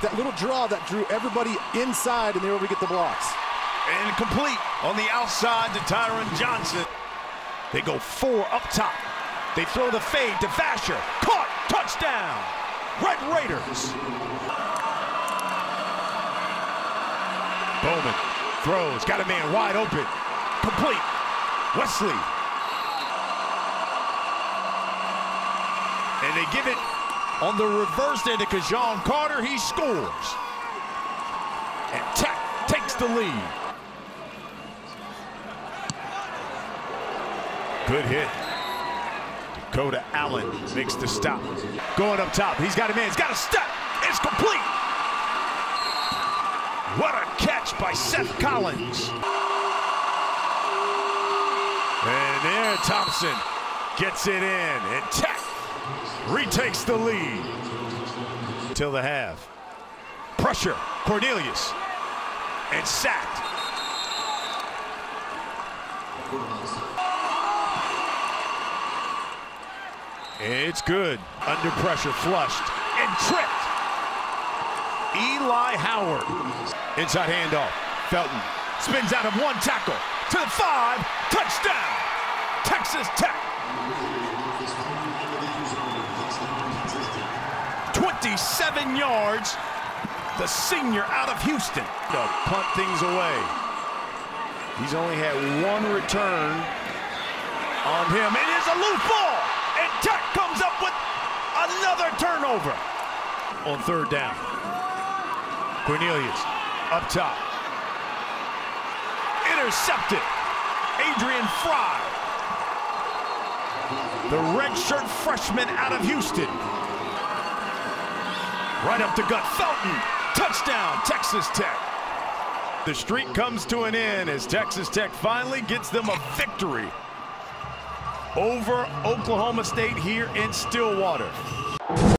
That little draw that drew everybody inside, and they were able to get the blocks. And complete on the outside to Tyron Johnson. They go four up top. They throw the fade to Vasher. Caught, touchdown, Red Raiders. Bowman throws, got a man wide open. Complete, Wesley. And they give it on the reverse there to Kazan Carter. He scores. And Tech takes the lead. Good hit. Dakota Allen makes the stop. Going up top. He's got a man. He's got a step. It's complete. What a catch by Seth Collins. And there Thompson gets it in. And Tech retakes the lead till the half. Pressure, Cornelius, and sacked. It's good. Under pressure, flushed and tripped. Eli Howard. Inside handoff. Felton spins out of one tackle to the 5. Touchdown, Texas Tech. 27 yards, the senior out of Houston. To punt things away. He's only had one return on him. It is a loose ball, and Tech comes up with another turnover. On third down, Cornelius up top. Intercepted, Adrian Fry. The redshirt freshman out of Houston. Right up the gut, Felton, touchdown, Texas Tech. The streak comes to an end as Texas Tech finally gets them a victory over Oklahoma State here in Stillwater.